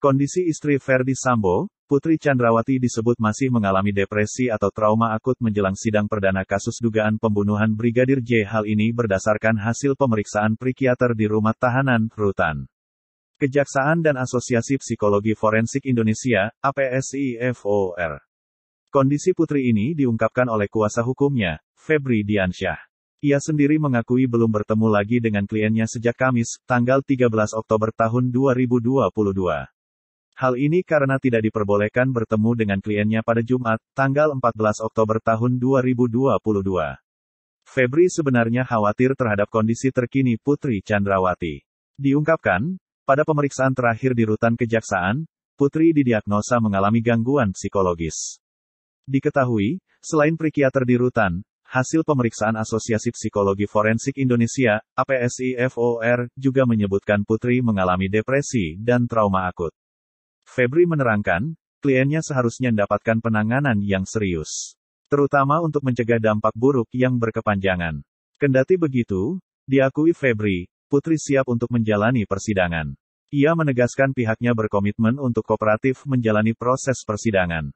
Kondisi istri Ferdy Sambo, Putri Candrawathi disebut masih mengalami depresi atau trauma akut menjelang sidang perdana kasus dugaan pembunuhan Brigadir J. Hal ini berdasarkan hasil pemeriksaan psikiater di rumah tahanan, Rutan Kejaksaan dan Asosiasi Psikologi Forensik Indonesia, APSIFOR. Kondisi Putri ini diungkapkan oleh kuasa hukumnya, Febri Diansyah. Ia sendiri mengakui belum bertemu lagi dengan kliennya sejak Kamis, tanggal 13 Oktober tahun 2022. Hal ini karena tidak diperbolehkan bertemu dengan kliennya pada Jumat, tanggal 14 Oktober tahun 2022. Febri sebenarnya khawatir terhadap kondisi terkini Putri Candrawathi. Diungkapkan, pada pemeriksaan terakhir di Rutan Kejaksaan, Putri didiagnosa mengalami gangguan psikologis. Diketahui, selain psikiater di Rutan, hasil pemeriksaan Asosiasi Psikologi Forensik Indonesia, APSIFOR, juga menyebutkan Putri mengalami depresi dan trauma akut. Febri menerangkan, kliennya seharusnya mendapatkan penanganan yang serius, terutama untuk mencegah dampak buruk yang berkepanjangan. Kendati begitu, diakui Febri, Putri siap untuk menjalani persidangan. Ia menegaskan pihaknya berkomitmen untuk kooperatif menjalani proses persidangan.